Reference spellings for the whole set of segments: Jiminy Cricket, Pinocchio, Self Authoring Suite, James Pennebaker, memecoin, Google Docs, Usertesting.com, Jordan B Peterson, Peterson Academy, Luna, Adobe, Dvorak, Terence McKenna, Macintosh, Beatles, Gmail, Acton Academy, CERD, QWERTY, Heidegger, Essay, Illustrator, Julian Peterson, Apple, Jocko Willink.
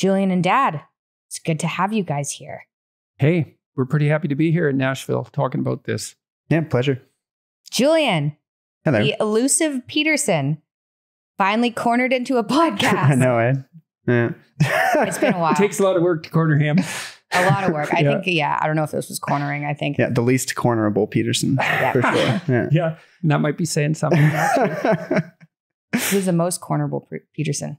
Julian and Dad, it's good to have you guys here. Hey, we're pretty happy to be here in Nashville talking about this. Yeah, pleasure. Julian. Hello. The elusive Peterson finally cornered into a podcast. I know, Ed. Yeah. It's been a while. It takes a lot of work to corner him. A lot of work. I think, I don't know if this was cornering, I think. Yeah, the least cornerable Peterson, for sure. Yeah. Yeah, and that might be saying something. This is the most cornerable Peterson.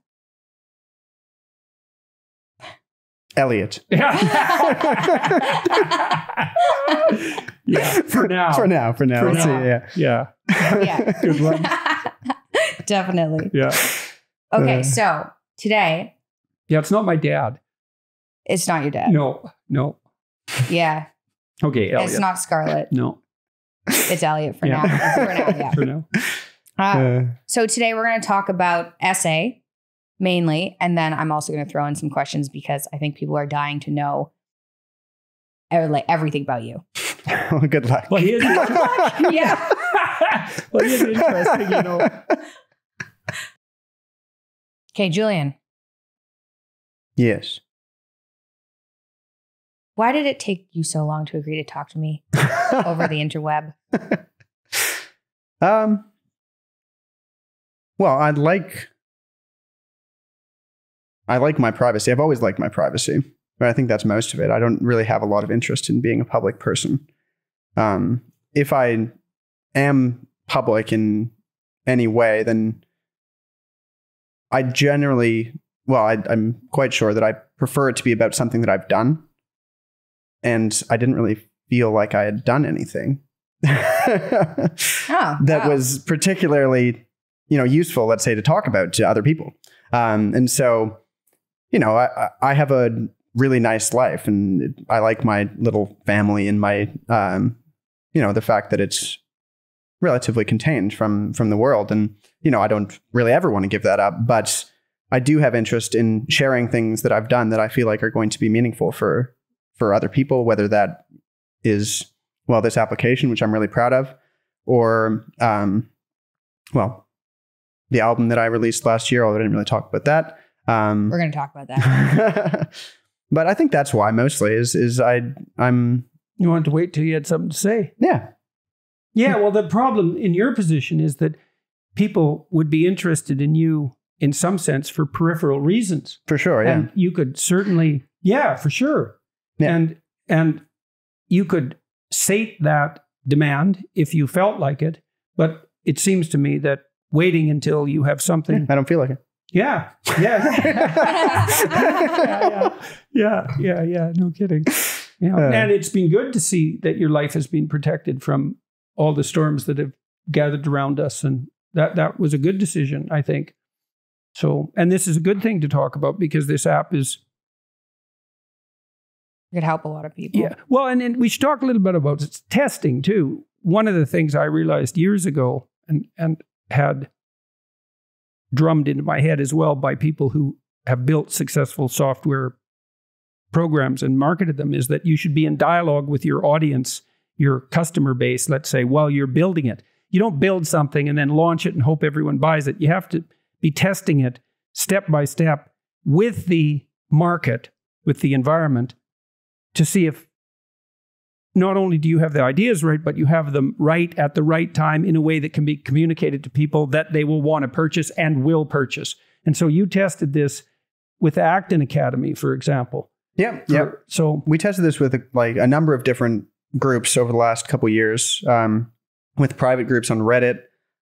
Elliot. Yeah. Yeah. For now. Let's see. Yeah. Good one. Definitely. Yeah. Okay. So today. Yeah. It's not my dad. It's not your dad. No. Yeah. Okay. Elliot. It's not Scarlett. No. It's Elliot for now. So today we're going to talk about essay. Mainly. And then I'm also going to throw in some questions because I think people are dying to know everything about you. Oh, good luck. Well, he is interesting. Yeah. Well, he is interesting, you know. Okay, Julian. Yes. Why did it take you so long to agree to talk to me over the interweb? Well, I like my privacy. I've always liked my privacy, but I think that's most of it. I don't really have a lot of interest in being a public person. If I am public in any way, then I generally, I'm quite sure that I prefer it to be about something that I've done. And I didn't really feel like I had done anything that was particularly, useful, let's say, to talk about to other people. And so, I have a really nice life and I like my little family and my, the fact that it's relatively contained from the world. And, I don't really ever want to give that up, but I do have interest in sharing things that I've done that I feel like are going to be meaningful for other people, whether that is, this application, which I'm really proud of, or, the album that I released last year, although I didn't really talk about that. We're going to talk about that. But I think that's why mostly is I'm... You wanted to wait till you had something to say. Yeah. Yeah. Well, the problem in your position is that people would be interested in you in some sense for peripheral reasons. For sure. Yeah. And you could certainly... Yeah, for sure. Yeah. And you could sate that demand if you felt like it. But it seems to me that waiting until you have something. I don't feel like it. Yeah. No kidding. And it's been good to see that your life has been protected from all the storms that have gathered around us. And that was a good decision, I think. So, and this is a good thing to talk about because this app is. It could help a lot of people. Yeah. Well, and then we should talk a little bit about its testing too. One of the things I realized years ago and had drummed into my head as well by people who have built successful software programs and marketed them is that you should be in dialogue with your audience, your customer base, let's say, while you're building it. You don't build something and then launch it and hope everyone buys it. You have to be testing it step by step with the market, with the environment, to see if not only do you have the ideas right, but you have them right at the right time in a way that can be communicated to people that they will want to purchase and will purchase. And so you tested this with Acton Academy, for example. Yeah. So we tested this with a number of different groups over the last couple of years, with private groups on Reddit,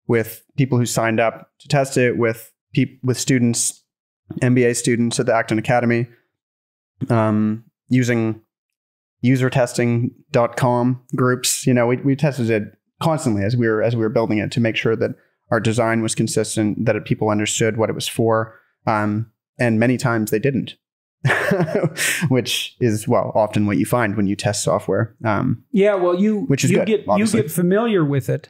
with people who signed up to test it, with students, MBA students at the Acton Academy, using Usertesting.com groups. We tested it constantly as we were building it to make sure that our design was consistent, that people understood what it was for. And many times they didn't, which is, often what you find when you test software. You get familiar with it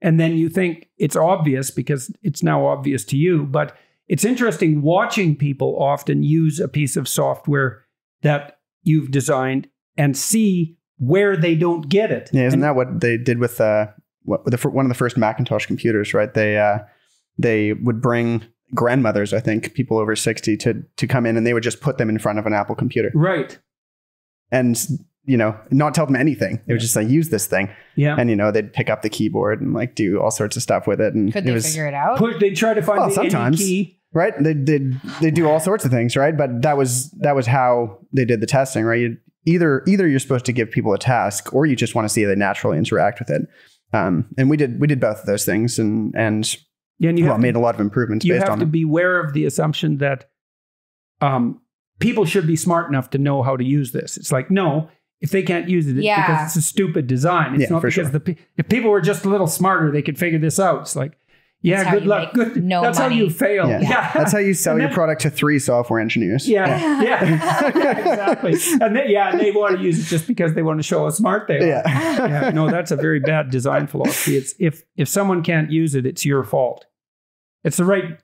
and then you think it's obvious because it's now obvious to you. But it's interesting watching people often use a piece of software that you've designed and see where they don't get it. Yeah, isn't that what they did with one of the first Macintosh computers, right? They would bring grandmothers, I think, people over 60 to come in, and they would just put them in front of an Apple computer. Right. And, you know, not tell them anything. It was just like, use this thing. Yeah. And, you know, they'd pick up the keyboard and like do all sorts of stuff with it. And could they figure it out? They'd try to find the key. Right. They do all sorts of things. Right. But that was how they did the testing. Right. Either you're supposed to give people a task, or you just want to see how they naturally interact with it. And we did both of those things, and made a lot of improvements based on them. You have to beware of the assumption that people should be smart enough to know how to use this. It's like, no, if they can't use it, it's because it's a stupid design. It's not because if people were just a little smarter, they could figure this out. It's like, yeah, good luck. That's how you fail. Yeah. Yeah. That's how you sell your product to 3 software engineers. Yeah. Yeah. Yeah, exactly. And they want to use it just because they want to show how smart they are. Yeah. No, that's a very bad design philosophy. It's if someone can't use it, it's your fault. It's the right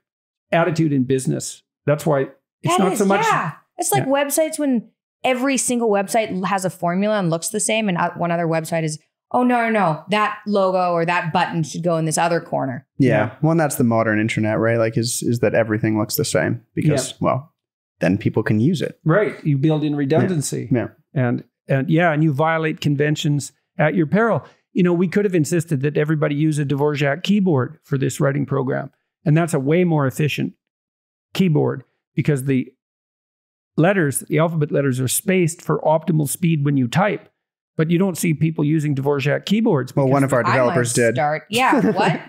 attitude in business. That's why it's not so much. Yeah. It's like websites, when every single website has a formula and looks the same, and one other website is, oh, no, that logo or that button should go in this other corner. Yeah. Well, and that's the modern internet, right? Like, is that everything looks the same because, well, then people can use it. Right. You build in redundancy. Yeah. And you violate conventions at your peril. You know, we could have insisted that everybody use a Dvorak keyboard for this writing program. And that's a way more efficient keyboard because the letters, the alphabet letters, are spaced for optimal speed when you type. But you don't see people using Dvorak keyboards. Well, one of our developers did. Yeah. What?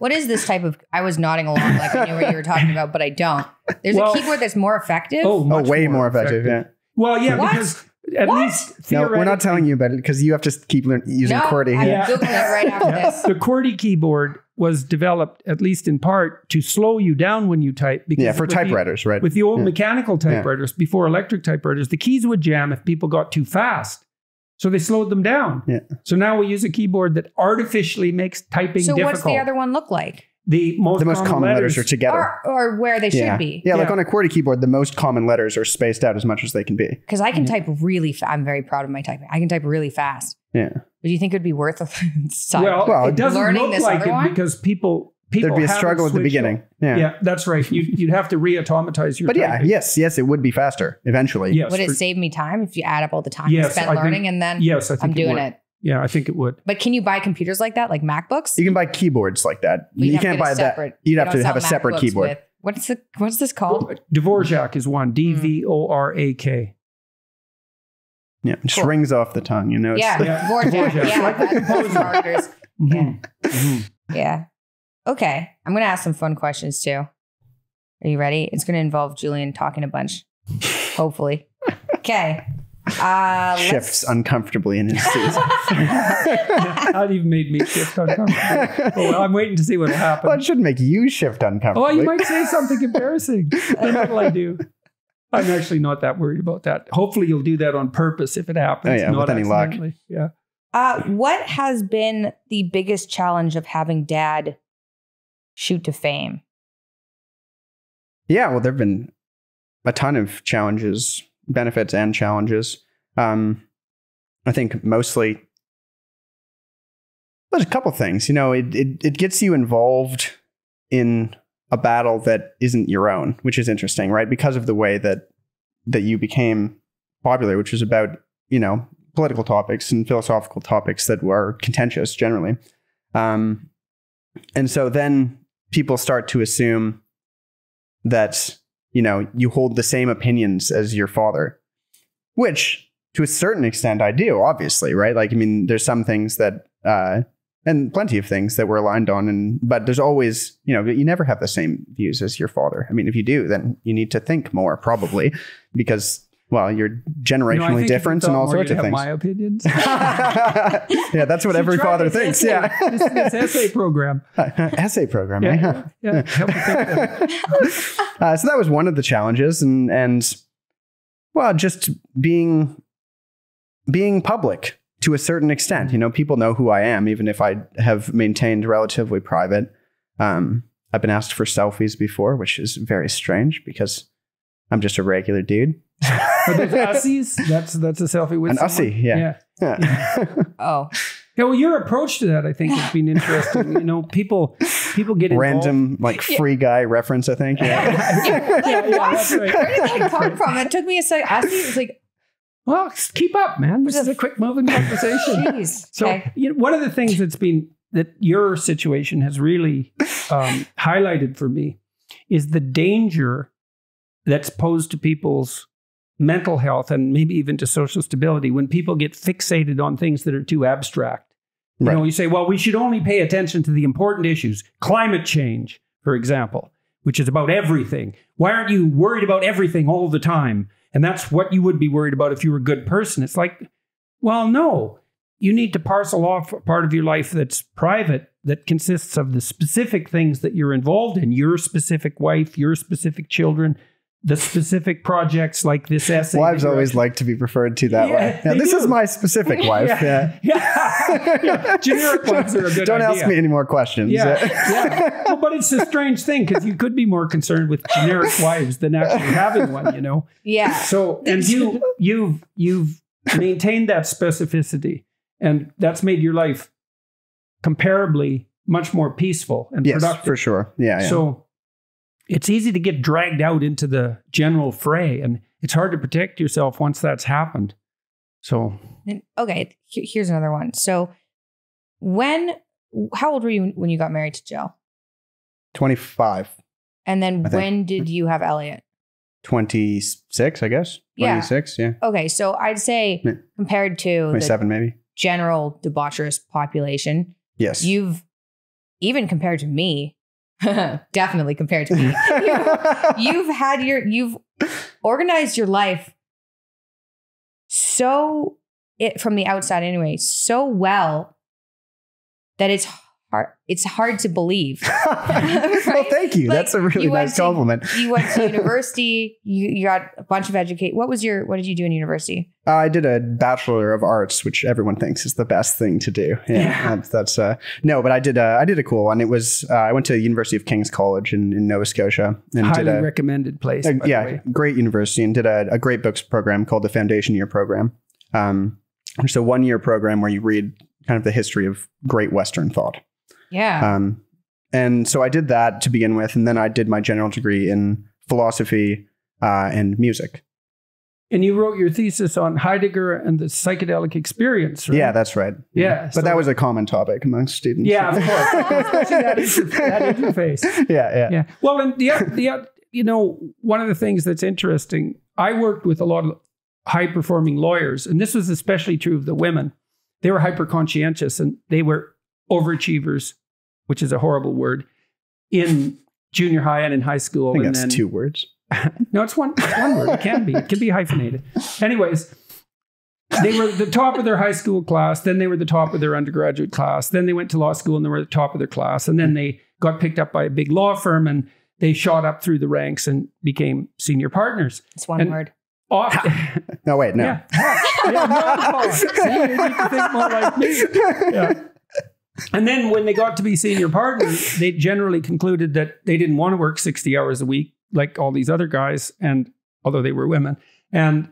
What is this type of? I was nodding along like I knew what you were talking about, but I don't. There's a keyboard that's more effective. Oh, way more effective. Yeah. Well, yeah, what? Because at least we're not telling you about it because you have to keep using QWERTY. I'm Googling it right after this. The QWERTY keyboard was developed, at least in part, to slow you down when you type. Because for typewriters, right? With the old mechanical typewriters before electric typewriters, the keys would jam if people got too fast. So they slowed them down. Yeah. So now we use a keyboard that artificially makes typing difficult. So what's the other one look like? The most common letters are together. Or where they should be. Yeah, like on a QWERTY keyboard, the most common letters are spaced out as much as they can be. Because I can type really fast. I'm very proud of my typing. I can type really fast. Yeah. But do you think it would be worth a Well, it doesn't look like it because people there'd be a struggle at the beginning. Yeah. That's right. You'd have to re-automatize your typing. Yes, it would be faster eventually. Yes, would it save me time if you add up all the time you spent learning and then I'm doing it? Yeah, I think it would. But can you buy computers like that, like MacBooks? You can buy keyboards like that. You can't buy that. You'd have to have a separate keyboard. What's this called? Dvorak is one. D-V-O-R-A-K. Yeah, it just rings off the tongue, you know. Yeah, Dvorak. Yeah. Okay, I'm going to ask some fun questions too. Are you ready? It's going to involve Julian talking a bunch, hopefully. Okay. Shifts uncomfortably in his seat. That even made me shift uncomfortably. Well, I'm waiting to see what will happen. Well, it should make you shift uncomfortably. Oh, you might say something embarrassing. Then what'll I do? I'm actually not that worried about that. Hopefully you'll do that on purpose if it happens. Oh, yeah, not with any luck. Yeah. What has been the biggest challenge of having dad shoot to fame? Yeah, well, there've been a ton of challenges, benefits and challenges. I think mostly there's a couple things. You know, it gets you involved in a battle that isn't your own, which is interesting, right? Because of the way that you became popular, which was about, you know, political topics and philosophical topics that were contentious generally. And so then people start to assume that, you know, you hold the same opinions as your father, which to a certain extent I do, obviously, right? Like, I mean, there's some things that, and plenty of things that we're aligned on, but there's always, you know, you never have the same views as your father. I mean, if you do, then you need to think more probably because, well, you're generationally different and all sorts of things. My opinions. Yeah, that's what every father thinks. Yeah, this essay program. Essay program. Yeah. So that was one of the challenges, and well, just being public to a certain extent. You know, people know who I am, even if I have maintained relatively private. I've been asked for selfies before, which is very strange because I'm just a regular dude. But those Aussies, that's a selfie with an someone. Aussie, yeah. Oh, yeah. Well, your approach to that, I think, has been interesting. You know, people people get random involved. Like Free Guy reference, I think. Yeah. That's right. Where did that come from? It took me a second. It was like, well, keep up, man. This is a quick moving conversation. Jeez. So you know, one of the things that's been that your situation has really highlighted for me is the danger that's posed to people's mental health and maybe even to social stability when people get fixated on things that are too abstract. Right. You know, you say, well, we should only pay attention to the important issues. Climate change, for example, which is about everything. Why aren't you worried about everything all the time? And that's what you would be worried about if you were a good person. It's like, well, no, you need to parcel off a part of your life that's private, that consists of the specific things that you're involved in, your specific wife, your specific children, the specific projects like this essay. Wives always like to be referred to that way. Now, this is my specific wife. Generic ones are a good idea. Don't ask me any more questions. Well, but it's a strange thing because you could be more concerned with generic wives than actually having one, you know? Yeah. So, and you've maintained that specificity, and that's made your life comparably much more peaceful and productive. Yes, for sure. Yeah. So it's easy to get dragged out into the general fray, and it's hard to protect yourself once that's happened. So, okay, here's another one. So how old were you when you got married to Jill? 25. And then when did you have Elliot? 26, I guess. 26, yeah. Okay, so I'd say compared to 27, maybe, general debaucherous population. Yes. You've, even compared to me, definitely compared to me, you've organized your life from the outside anyway, so well that it's hard to believe. Right? Well, thank you. Like, that's a really nice compliment. You went to university. You got a bunch of education. What did you do in university? I did a Bachelor of Arts, which everyone thinks is the best thing to do. Yeah. But I did a cool one. It was, I went to the University of King's College in Nova Scotia. And highly recommended place. Great university, and did a great books program called the Foundation Year Program. It's a 1-year program where you read kind of the history of great Western thought. Yeah. And so I did that to begin with. And then I did my general degree in philosophy and music. And you wrote your thesis on Heidegger and the psychedelic experience, right? Yeah, that's right. Yeah. But that was a common topic amongst students. Yeah, of course. Especially that interface. Yeah. Well, and one of the things that's interesting, I worked with a lot of high-performing lawyers, and this was especially true of the women. They were hyper-conscientious, and they were overachievers, which is a horrible word, in junior high and in high school. I think that's two words. No, it's one word. It can be. It can be hyphenated. Anyways, they were the top of their high school class. Then they were the top of their undergraduate class. Then they went to law school and they were the top of their class. And then they got picked up by a big law firm and they shot up through the ranks and became senior partners. It's one word. No, wait, no. Yeah. So you need to think more like me. Yeah. And then when they got to be senior partners, they generally concluded that they didn't want to work 60 hours a week like all these other guys, and although they were women, and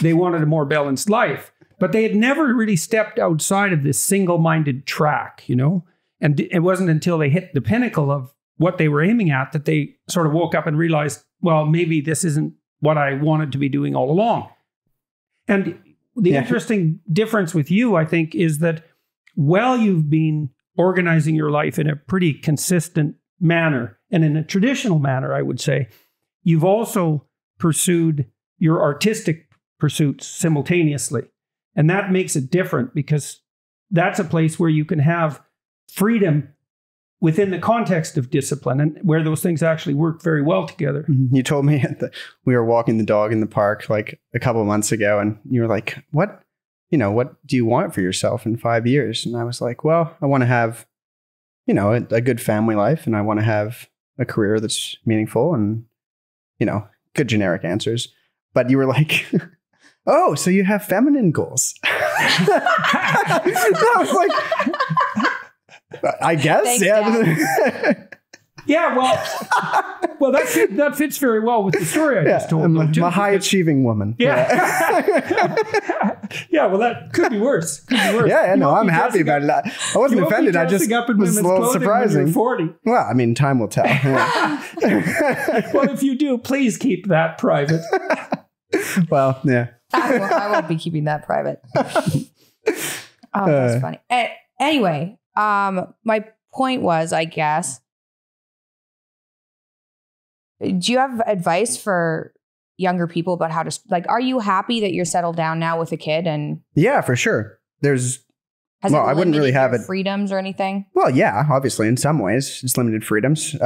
they wanted a more balanced life. But they had never really stepped outside of this single-minded track, you know? And it wasn't until they hit the pinnacle of what they were aiming at that they sort of woke up and realized, well, maybe this isn't what I wanted to be doing all along. And the interesting difference with you, I think, is that while you've been organizing your life in a pretty consistent manner, and in a traditional manner, I would say, you've also pursued your artistic pursuits simultaneously. And that makes it different because that's a place where you can have freedom within the context of discipline and where those things actually work very well together. You told me we were walking the dog in the park like a couple of months ago, and you were like, what do you want for yourself in 5 years? And I was like, well, I want to have, a good family life, and I want to have a career that's meaningful and, good generic answers. But you were like, oh, so you have feminine goals. I was like, I guess. Thanks, yeah. Yeah, well, that fits very well with the story I just told. I'm a high-achieving woman. Yeah. Yeah, well, that could be worse. Yeah, no, I'm happy about it. I wasn't offended. I just was a little surprising. 40. Well, I mean, time will tell. Yeah. Well, if you do, please keep that private. Well, yeah. I won't be keeping that private. Oh, that's funny. Anyway, my point was, I guess, do you have advice for younger people about how to, like, are you happy that you're settled down now with a kid? And yeah, for sure. Well, I wouldn't really have it. Freedoms or anything? Well, yeah, obviously in some ways it's limited freedoms.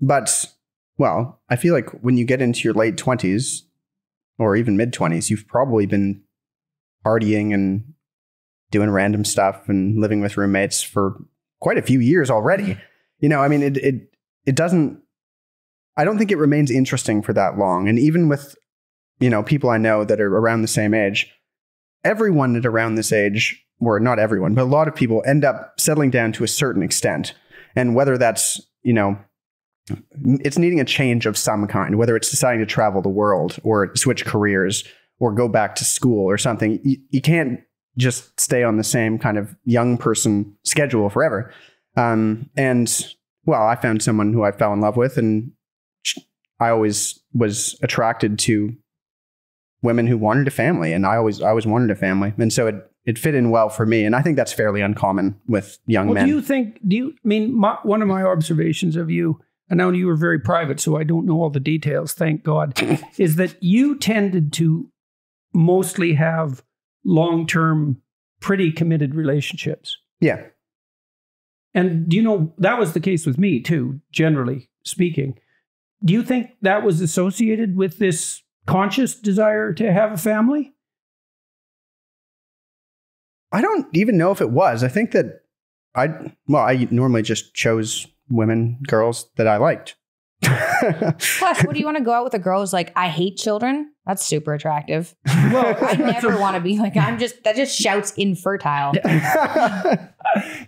But well, I feel like when you get into your late 20s or even mid 20s, you've probably been partying and doing random stuff and living with roommates for quite a few years already. You know, I mean, it doesn't, I don't think it remains interesting for that long. And even with, you know, people I know that are around the same age, everyone at around this age, or not everyone, but a lot of people end up settling down to a certain extent. And whether that's, you know, it's needing a change of some kind, whether it's deciding to travel the world or switch careers or go back to school or something, you can't just stay on the same kind of young person schedule forever. And well, I found someone who I fell in love with, and I always was attracted to women who wanted a family, and I always wanted a family. And so it fit in well for me. And I think that's fairly uncommon with young men. One of my observations of you, and I know you were very private, so I don't know all the details, thank God, is that you tended to mostly have long-term, pretty committed relationships. Yeah. And, you know, that was the case with me too, generally speaking. Do you think that was associated with this conscious desire to have a family? I don't even know if it was. I think that I normally just chose women, girls that I liked. Plus, what do you want to go out with a girl who's like, I hate children? That's super attractive. Well, I never want to be like, that just shouts infertile.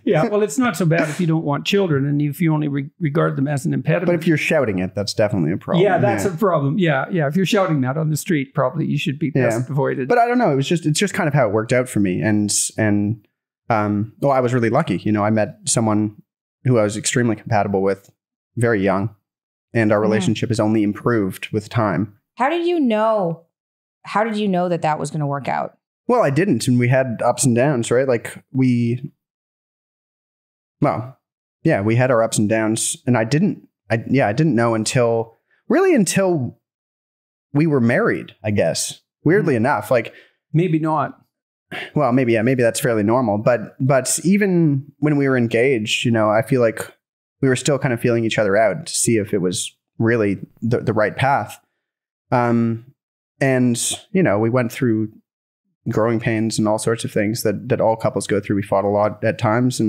Yeah, well, it's not so bad if you don't want children and if you only regard them as an impediment. But if you're shouting it, that's definitely a problem. Yeah, that's a problem. Yeah, yeah. If you're shouting that on the street, probably you should be best avoided. But I don't know. It's just kind of how it worked out for me. And well, I was really lucky. You know, I met someone who I was extremely compatible with, very young. And our relationship has only improved with time. How did you know that that was going to work out? Well, I didn't. And we had ups and downs, right? Like we had our ups and downs. And I didn't know until we were married, I guess. Weirdly enough, like. Maybe not. Well, maybe that's fairly normal. But even when we were engaged, you know, I feel like we were still kind of feeling each other out to see if it was really the right path. And, you know, we went through growing pains and all sorts of things that all couples go through. We fought a lot at times.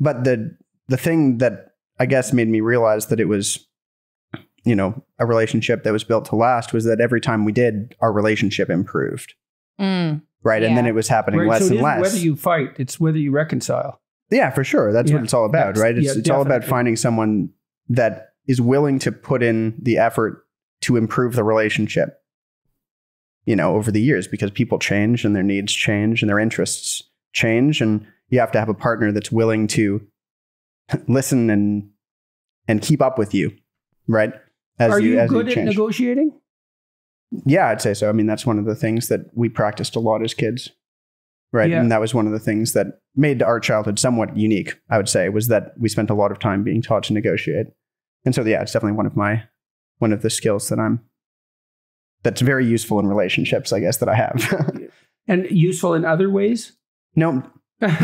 But the thing that I guess made me realize that it was, you know, a relationship that was built to last was that every time we did, our relationship improved. Mm, right. Yeah. And then it was happening less and less. Whether you fight, it's whether you reconcile. Yeah, for sure. That's what it's all about, right? It's all about finding someone that is willing to put in the effort to improve the relationship, you know, over the years, because people change and their needs change and their interests change. And you have to have a partner that's willing to listen and keep up with you, right? Are you good at negotiating? Yeah, I'd say so. I mean, that's one of the things that we practiced a lot as kids. Right. Yeah. And that was one of the things that made our childhood somewhat unique, I would say, was that we spent a lot of time being taught to negotiate. And so, yeah, it's definitely one of the skills that's very useful in relationships, I guess, that I have. And useful in other ways? No. I've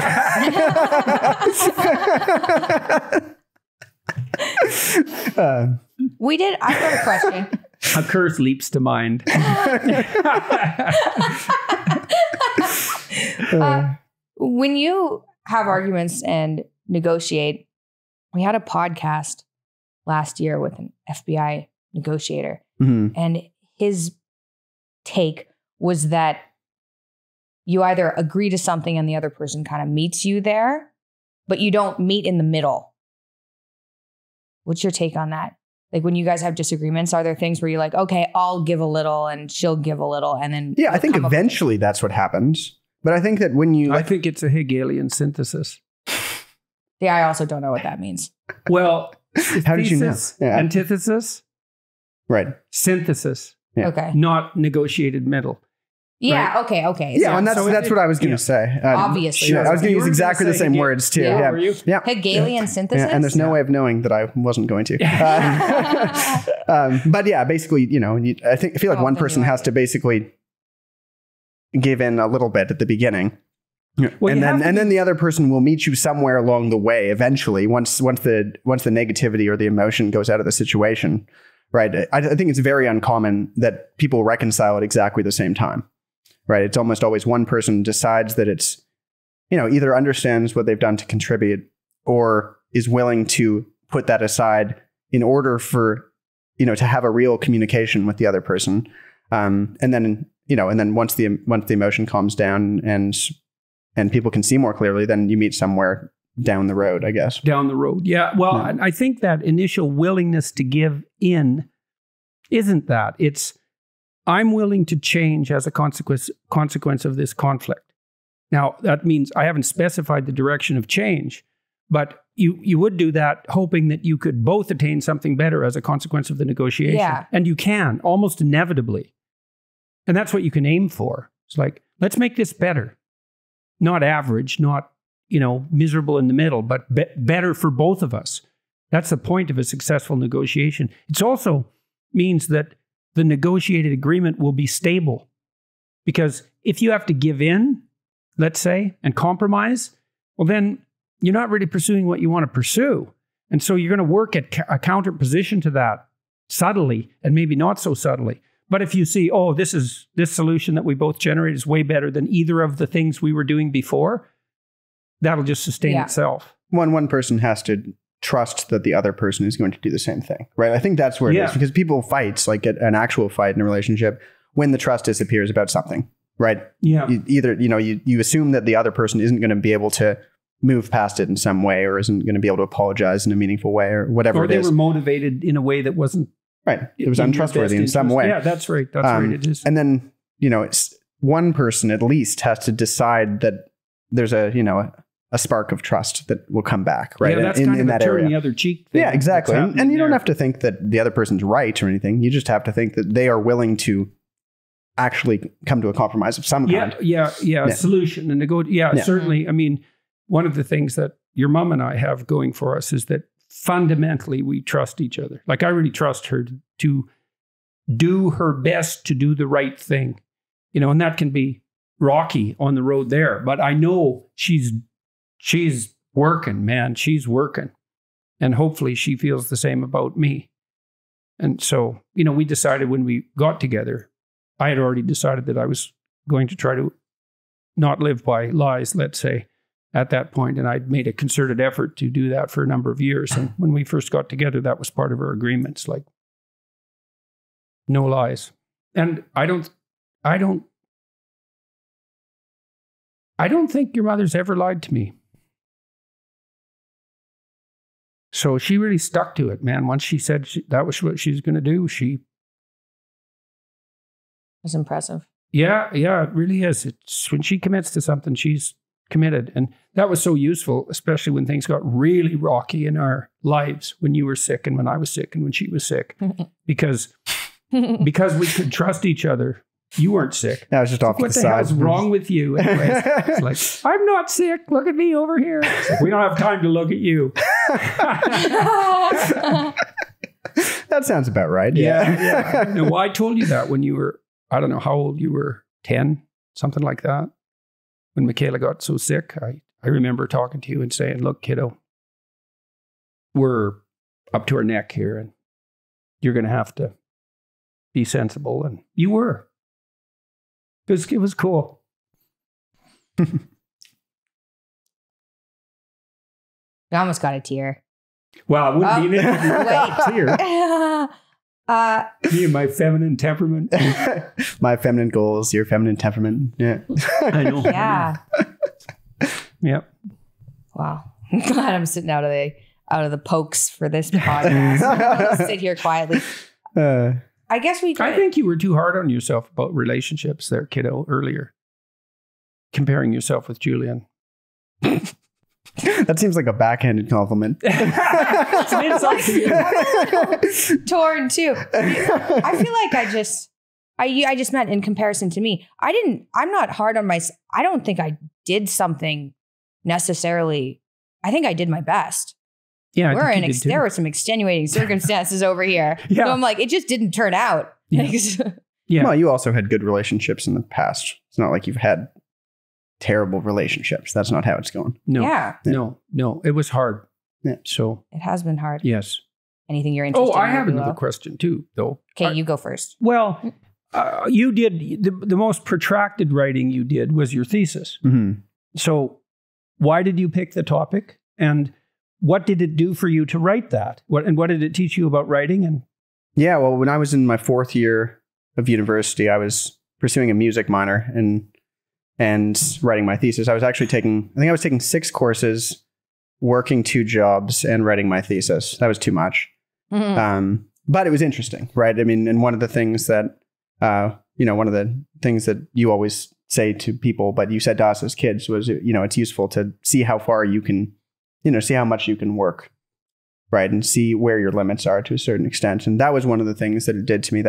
got a question. A curse leaps to mind. When you have arguments and negotiate, we had a podcast last year with an FBI negotiator, and his take was that you either agree to something and the other person kind of meets you there, but you don't meet in the middle. What's your take on that? Like when you guys have disagreements, are there things where you're like, okay, I'll give a little and she'll give a little, and then yeah, I think eventually that's what happens. But I think that when you, I think it's a Hegelian synthesis. Yeah, I also don't know what that means. Well, how did you know? Yeah. Antithesis, right? Synthesis. Yeah. Okay. Not negotiated middle. Yeah. Right? Okay. Okay. Yeah, so, and that's what I was going to say. Obviously, sure. I was going to use exactly the same words too. Yeah. Yeah. Yeah. Hegelian synthesis. Yeah. And there's no way of knowing that I wasn't going to. But yeah, basically, you know, I feel like one person has to basically give in a little bit at the beginning. Well, and then the other person will meet you somewhere along the way. Eventually, once the negativity or the emotion goes out of the situation, right? I think it's very uncommon that people reconcile at exactly the same time, right? It's almost always one person decides that it's, you know, either understands what they've done to contribute or is willing to put that aside in order for, you know, to have a real communication with the other person, and then once the emotion calms down and people can see more clearly, then you meet somewhere down the road, I guess. Down the road. Yeah. Well, yeah. I think that initial willingness to give in isn't that. It's, I'm willing to change as a consequence of this conflict. Now, that means I haven't specified the direction of change, but you would do that hoping that you could both attain something better as a consequence of the negotiation. Yeah. And you can, almost inevitably. And that's what you can aim for. It's like, let's make this better. Not average, not, you know, miserable in the middle, but better for both of us. That's the point of a successful negotiation. It also means that the negotiated agreement will be stable. Because if you have to give in, let's say, and compromise, well, then you're not really pursuing what you want to pursue. And so you're going to work at a counterposition to that subtly and maybe not so subtly. But if you see, oh, this solution that we both generate is way better than either of the things we were doing before, that'll just sustain itself. One person has to trust that the other person is going to do the same thing, right? I think that's where it is, because people fight, like an actual fight in a relationship, when the trust disappears about something, right? Yeah. You assume that the other person isn't going to be able to move past it in some way, or isn't going to be able to apologize in a meaningful way, or whatever it is. Or they were motivated in a way that wasn't. Right. It was untrustworthy in some way. Yeah, that's right. That's right. It is. And then, you know, it's one person at least has to decide that there's a, you know, a spark of trust that will come back, right? Yeah, that's kind of that turn the other cheek thing. Yeah, exactly. And you don't have to think that the other person's right or anything. You just have to think that they are willing to actually come to a compromise of some kind. Yeah. A solution. And to go, certainly. I mean, one of the things that your mom and I have going for us is that fundamentally, we trust each other. Like, I really trust her to do her best to do the right thing, you know, and that can be rocky on the road there. But I know she's working, man. She's working. And hopefully she feels the same about me. And so, you know, we decided when we got together, I had already decided that I was going to try to not live by lies, let's say, at that point, and I'd made a concerted effort to do that for a number of years. And when we first got together, that was part of our agreements, like no lies. And I don't think your mother's ever lied to me. So she really stuck to it, man. Once she said that was what she was going to do, that's impressive. Yeah, it really is. It's when she commits to something, she's committed. And that was so useful, especially when things got really rocky in our lives, when you were sick and when I was sick and when she was sick, because we could trust each other. You weren't sick. I was just off to the side. What the hell is wrong with you? Anyways, it's like, I'm not sick. Look at me over here. Like, we don't have time to look at you. That sounds about right. Yeah. No, well, I told you that when you were, I don't know how old you were, 10, something like that. When Michaela got so sick, I remember talking to you and saying, look, kiddo, we're up to our neck here and you're going to have to be sensible. And you were. It was cool. I almost got a tear. Well, I wouldn't even have a tear. Me and my feminine temperament. My feminine goals, your feminine temperament. Yeah. I know. Yeah. Yep. Wow. I'm glad I'm sitting out of the out of the pokes for this podcast. I'll just sit here quietly. I guess we did. I think you were too hard on yourself about relationships there, kiddo, earlier. Comparing yourself with Julian. That seems like a backhanded compliment. It's like, torn too. I feel like I just meant in comparison to me. I'm not hard on myself. I don't think I did something necessarily. I think I did my best. Yeah, there were some extenuating circumstances over here. Yeah. So I'm like, it just didn't turn out. Yeah. Yeah. Well, you also had good relationships in the past. It's not like you've had terrible relationships. That's not how it's going. No. Yeah. No. It was hard. Yeah. So it has been hard. Yes. Anything you're interested in? Oh, I have another question too, though. Okay, you go first. Well, you did the most protracted writing you did was your thesis. Mm-hmm. So why did you pick the topic? And what did it do for you to write that? What did it teach you about writing? And yeah, well, when I was in my fourth year of university, I was pursuing a music minor and writing my thesis. I was actually taking, I think I was taking 6 courses, working 2 jobs, and writing my thesis. That was too much. Mm-hmm. But it was interesting, right? I mean, and one of the things that, one of the things that you always say to people, but you said to us as kids was, it's useful to see how far you can, see how much you can work, right? And see where your limits are to a certain extent. And that was one of the things that it did to me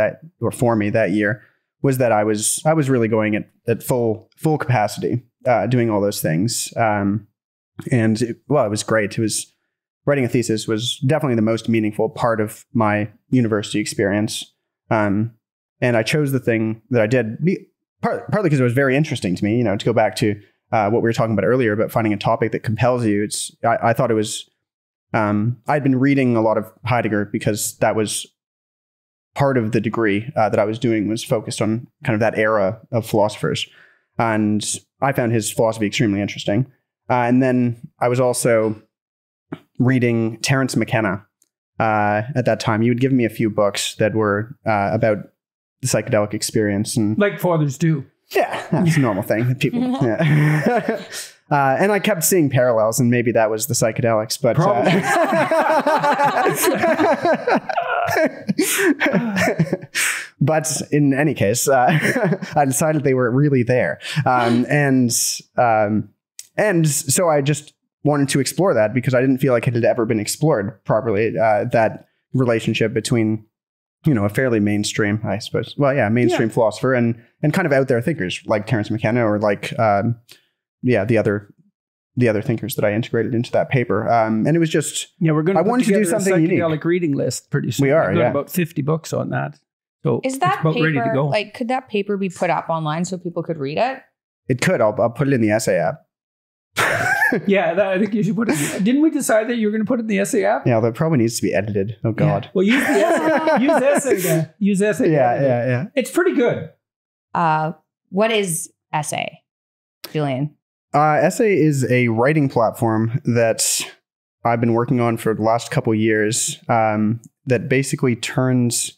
for me that year, was that I was really going at full capacity, doing all those things. It was great. It was, writing a thesis was definitely the most meaningful part of my university experience. And I chose the thing that I did partly because it was very interesting to me, to go back to what we were talking about earlier about finding a topic that compels you. I thought it was, I'd been reading a lot of Heidegger because that was part of the degree that I was doing, was focused on kind of that era of philosophers. And I found his philosophy extremely interesting. And then I was also reading Terence McKenna at that time. You would give me a few books that were about the psychedelic experience. And like fathers do. Yeah, that's a normal thing. People, yeah. And I kept seeing parallels, and maybe that was the psychedelics, but but in any case, I decided they were really there. And so I just wanted to explore that because I didn't feel like it had ever been explored properly, that relationship between, a fairly mainstream, I suppose. Well, yeah, mainstream philosopher and kind of out there thinkers like Terence McKenna or like, the other thinkers that I integrated into that paper. And it was just, I wanted to do something unique. Psychedelic reading list pretty soon. We are, yeah. About 50 books on that. So is that paper ready to go. Like, could that paper be put up online so people could read it? It could. I'll put it in the Essay app. Yeah, I think you should put it. Didn't we decide that you were going to put it in the Essay app? Yeah, that probably needs to be edited. Oh God. Yeah. Well, use the Essay. Use Essay. Yeah. It's pretty good. What is Essay, Julian? Essay is a writing platform that I've been working on for the last couple of years. That basically turns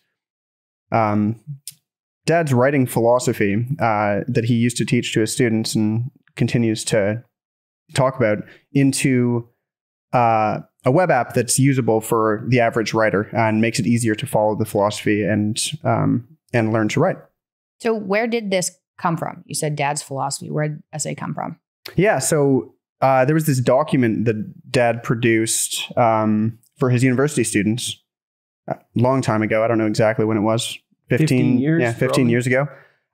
Dad's writing philosophy that he used to teach to his students and continues to talk about into a web app that's usable for the average writer and makes it easier to follow the philosophy and learn to write. So where did this come from? You said Dad's philosophy. Where did Essay come from? Yeah. So there was this document that Dad produced for his university students a long time ago. I don't know exactly when it was. 15 years. Yeah, 15 years ago.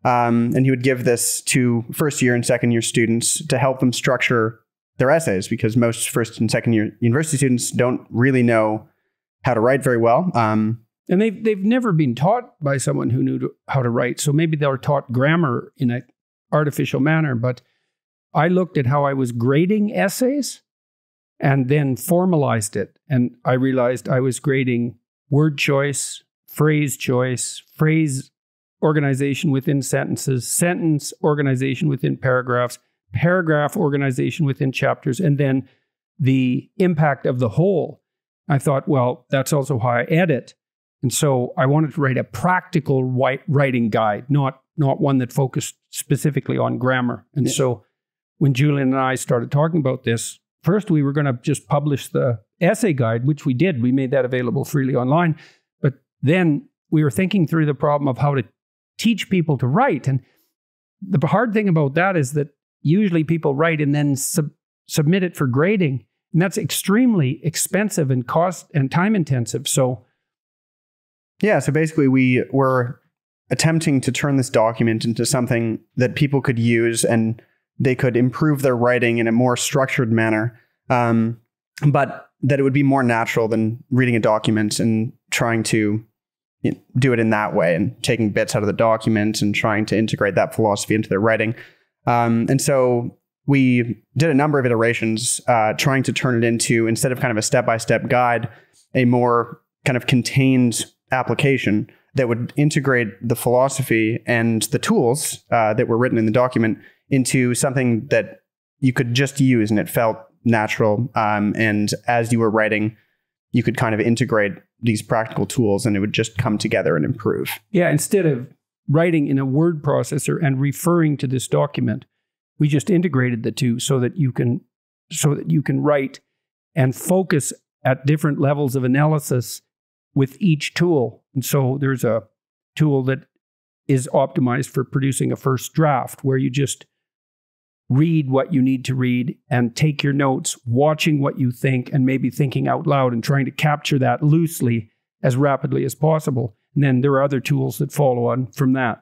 And he would give this to first year and second year students to help them structure their essays, because most first and second year university students don't really know how to write very well. And they've never been taught by someone who knew how to write. So maybe they were taught grammar in an artificial manner. But I looked at how I was grading essays and then formalized it. And I realized I was grading word choice, phrase organization within sentences, sentence organization within paragraphs, paragraph organization within chapters, and then the impact of the whole. I thought, well, that's also how I edit. And so I wanted to write a practical writing guide, not one that focused specifically on grammar. And so when Julian and I started talking about this, first we were going to just publish the essay guide, which we did. We made that available freely online. But then we were thinking through the problem of how to teach people to write. And the hard thing about that is that usually people write and then submit it for grading. And that's extremely expensive and cost and time intensive. So yeah, so basically we were attempting to turn this document into something that people could use and they could improve their writing in a more structured manner, but that it would be more natural than reading a document and trying to do it in that way and taking bits out of the document and trying to integrate that philosophy into their writing. And so we did a number of iterations trying to turn it into, instead of kind of a step-by-step guide, a more kind of contained application that would integrate the philosophy and the tools that were written in the document into something that you could just use and it felt natural. And as you were writing, you could kind of integrate these practical tools and it would just come together and improve. Yeah, instead of writing in a word processor and referring to this document, we just integrated the two so that you can write and focus at different levels of analysis with each tool. And so there's a tool that is optimized for producing a first draft where you just read what you need to read and take your notes, watching what you think and maybe thinking out loud and trying to capture that loosely as rapidly as possible. And then there are other tools that follow on from that.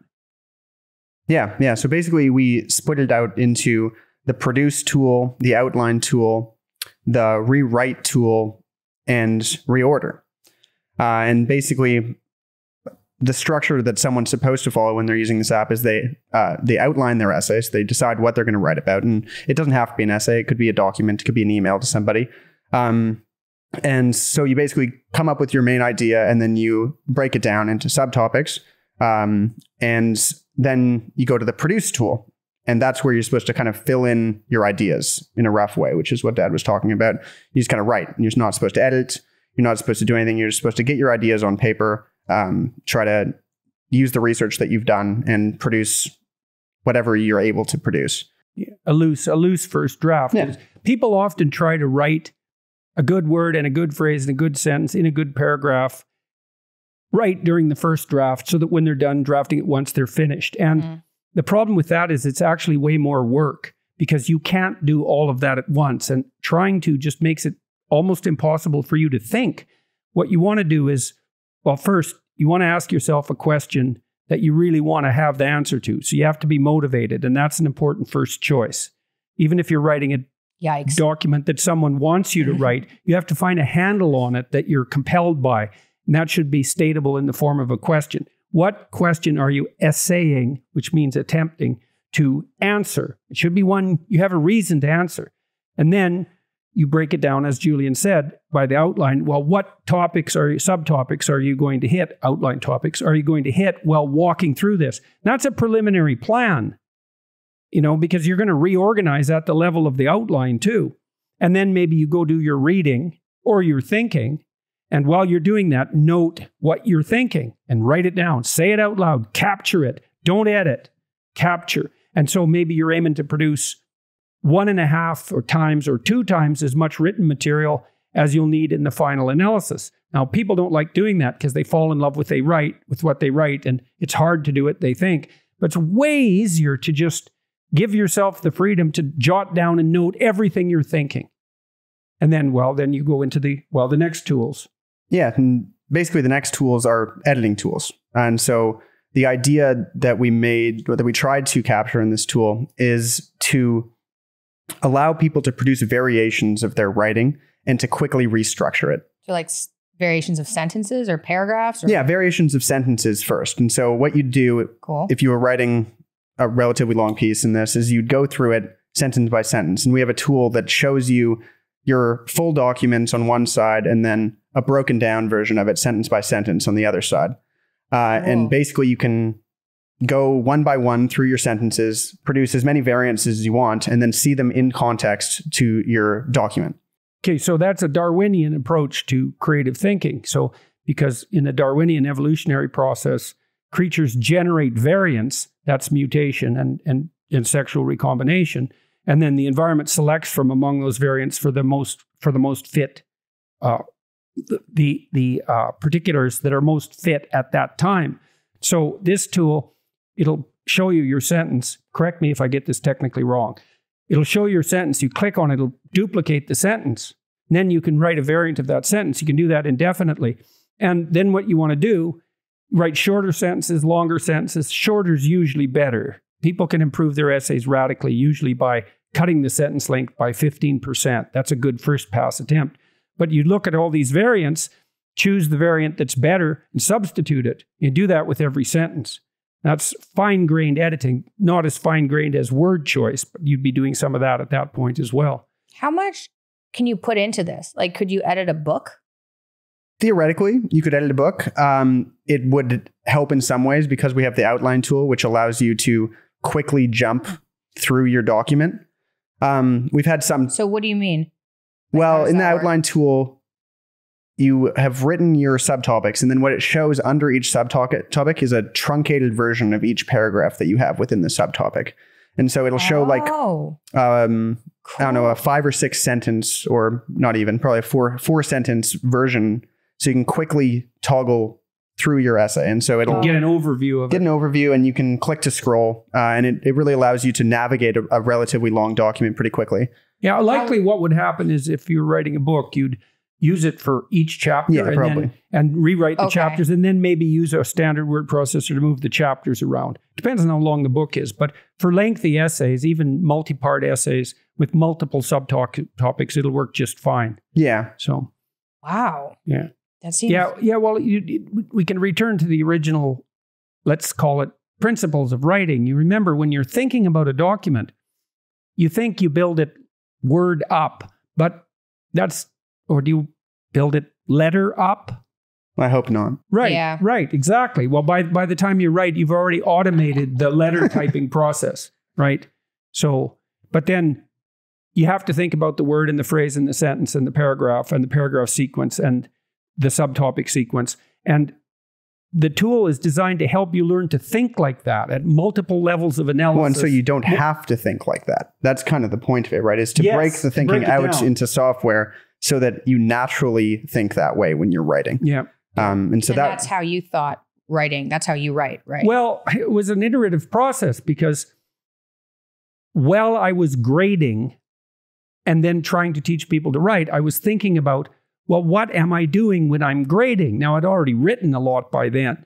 Yeah, yeah. So basically we split it out into the produce tool, the outline tool, the rewrite tool, and reorder. And basically the structure that someone's supposed to follow when they're using this app is they outline their essays. They decide what they're going to write about. And it doesn't have to be an essay. It could be a document. It could be an email to somebody. And so you basically come up with your main idea and then you break it down into subtopics. And then you go to the produce tool. And that's where you're supposed to kind of fill in your ideas in a rough way, which is what Dad was talking about. You just kind of write. You're not supposed to edit. You're not supposed to do anything. You're just supposed to get your ideas on paper, try to use the research that you've done and produce whatever you're able to produce. Yeah, a loose first draft. Yeah. People often try to write a good word and a good phrase and a good sentence in a good paragraph right during the first draft so that when they're done drafting it once, they're finished. And the problem with that is it's actually way more work because you can't do all of that at once. And trying to just makes it almost impossible for you to think. What you want to do is, well, first, you want to ask yourself a question that you really want to have the answer to. So you have to be motivated, and that's an important first choice. Even if you're writing a document that someone wants you to write, you have to find a handle on it that you're compelled by, and that should be stateable in the form of a question. What question are you essaying, which means attempting to answer? It should be one you have a reason to answer. And then you break it down, as Julian said, by the outline. Well, what topics or subtopics are you going to hit? Outline topics are you going to hit while walking through this? And that's a preliminary plan, you know, because you're going to reorganize at the level of the outline too. And then maybe you go do your reading or your thinking. And while you're doing that, note what you're thinking and write it down. Say it out loud. Capture it. Don't edit. Capture. And so maybe you're aiming to produce 1.5 times or 2 times as much written material as you'll need in the final analysis. Now, people don't like doing that because they fall in love with what they write, and it's hard to do it, they think. But it's way easier to just give yourself the freedom to jot down and note everything you're thinking. And then, well, then you go into the next tools. Yeah, and basically the next tools are editing tools. And so the idea that we made, or that we tried to capture in this tool is to allow people to produce variations of their writing and to quickly restructure it. So like variations of sentences or paragraphs? Or yeah, variations of sentences first. And so what you'd do if you were writing a relatively long piece in this is you'd go through it sentence by sentence. And we have a tool that shows you your full documents on one side and then a broken down version of it sentence by sentence on the other side. And basically you can go one by one through your sentences, produce as many variants as you want, and then see them in context to your document. Okay, so that's a Darwinian approach to creative thinking. So because in the Darwinian evolutionary process, creatures generate variants, that's mutation and sexual recombination. And then the environment selects from among those variants for the most fit the particulars that are most fit at that time. So this tool, it'll show you your sentence. Correct me if I get this technically wrong. It'll show your sentence. You click on it, it'll duplicate the sentence. And then you can write a variant of that sentence. You can do that indefinitely. And then what you want to do, write shorter sentences, longer sentences. Shorter's usually better. People can improve their essays radically, usually by cutting the sentence length by 15%. That's a good first pass attempt. But you look at all these variants, choose the variant that's better and substitute it. You do that with every sentence. That's fine-grained editing, not as fine-grained as word choice, but you'd be doing some of that at that point as well. How much can you put into this? Like, could you edit a book? Theoretically, you could edit a book. It would help in some ways because we have the outline tool, which allows you to quickly jump through your document. We've had some... So what do you mean? Like, well, in the outline tool, you have written your subtopics, and then what it shows under each subtopic is a truncated version of each paragraph that you have within the subtopic. And so it'll show like, cool. I don't know, a 5 or 6 sentence, or not even, probably a four sentence version. So you can quickly toggle through your essay. And so it'll get an overview of and you can click to scroll. And it really allows you to navigate a relatively long document pretty quickly. Yeah, likely what would happen is if you're writing a book, you'd use it for each chapter and rewrite the chapters, and then maybe use a standard word processor to move the chapters around. Depends on how long the book is. But for lengthy essays, even multi-part essays with multiple subtopics, it'll work just fine. Yeah. So. Wow. Yeah. That seems. Yeah. Yeah. Well, we can return to the original, let's call it, principles of writing. You remember when you're thinking about a document, you think you build it word up, but that's... Or do you build it letter up? I hope not. Right, yeah. Right, exactly. Well, by the time you write, you've already automated the letter typing process, right? So, but then you have to think about the word and the phrase and the sentence and the paragraph sequence and the subtopic sequence. And the tool is designed to help you learn to think like that at multiple levels of analysis. Well, and so you don't have to think like that. That's kind of the point of it, right? Is to break the thinking out into software so that you naturally think that way when you're writing. Yeah. And so that's how you thought writing. That's how you write, right? Well, it was an iterative process because while I was grading and then trying to teach people to write, I was thinking about, well, what am I doing when I'm grading? Now, I'd already written a lot by then,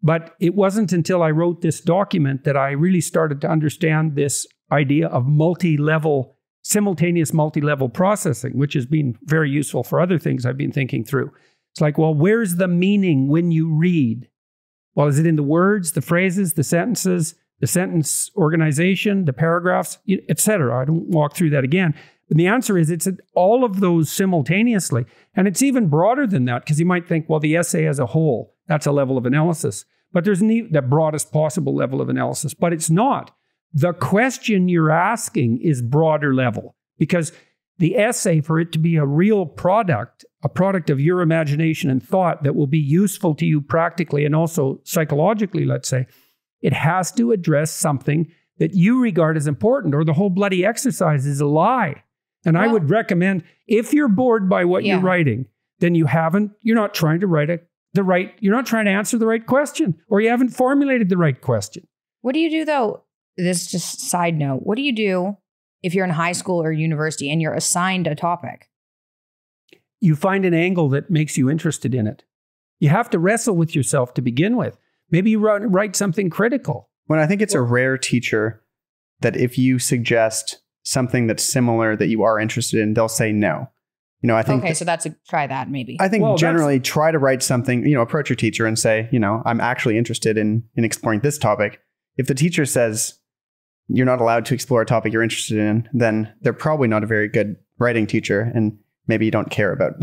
but it wasn't until I wrote this document that I really started to understand this idea of multi-level, simultaneous multi-level processing, which has been very useful for other things I've been thinking through. It's like, well, where's the meaning when you read? Well, is it in the words, the phrases, the sentences, the sentence organization, the paragraphs, etc.? I don't walk through that again. And the answer is it's all of those simultaneously. And it's even broader than that, because you might think, well, the essay as a whole, that's a level of analysis. But there's the broadest possible level of analysis. But it's not. The question you're asking is broader level, because the essay, for it to be a real product, a product of your imagination and thought that will be useful to you practically and also psychologically, let's say, it has to address something that you regard as important, or the whole bloody exercise is a lie. And I would recommend, if you're bored by what you're writing, then you're not trying to write you're not trying to answer the right question, or you haven't formulated the right question. What do you do though? This is just side note. What do you do if you're in high school or university and you're assigned a topic? You find an angle that makes you interested in it. You have to wrestle with yourself to begin with. Maybe you write something critical. Well, I think it's a rare teacher that if you suggest something that's similar that you are interested in, they'll say no. You know, I think so that's try that maybe. I think generally try to write something, you know, approach your teacher and say, you know, I'm actually interested in exploring this topic. If the teacher says you're not allowed to explore a topic you're interested in, then they're probably not a very good writing teacher, and maybe you don't care about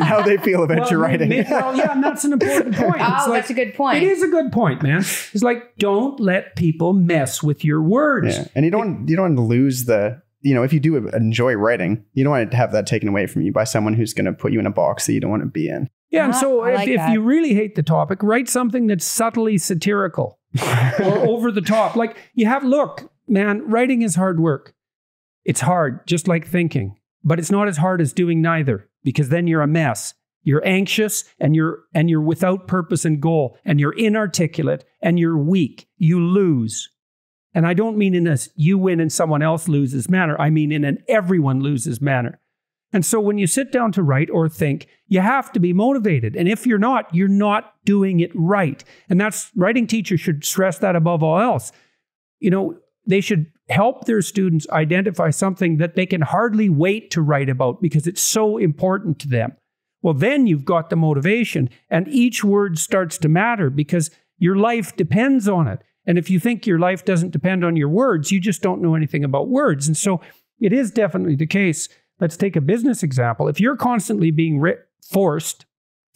how they feel about your writing. And that's an important point. That's a good point. It is a good point, man. It's like, don't let people mess with your words. Yeah. And you don't want to lose the, you know, if you do enjoy writing, you don't want to have that taken away from you by someone who's going to put you in a box that you don't want to be in. Yeah. And so if you really hate the topic, write something that's subtly satirical or over the top. Like look, man, writing is hard work. It's hard, just like thinking. But it's not as hard as doing neither. because then you're a mess. You're anxious and you're without purpose and goal, and you're inarticulate and you're weak. You lose. And I don't mean in a you win and someone else loses manner. I mean in an everyone loses manner. And so when you sit down to write or think, you have to be motivated. And if you're not, you're not doing it right. And that's, writing teachers should stress that above all else. You know, they should help their students identify something that they can hardly wait to write about because it's so important to them. Well, then you've got the motivation, and each word starts to matter because your life depends on it. And if you think your life doesn't depend on your words, you just don't know anything about words. And so it is definitely the case. Let's take a business example. If you're constantly being forced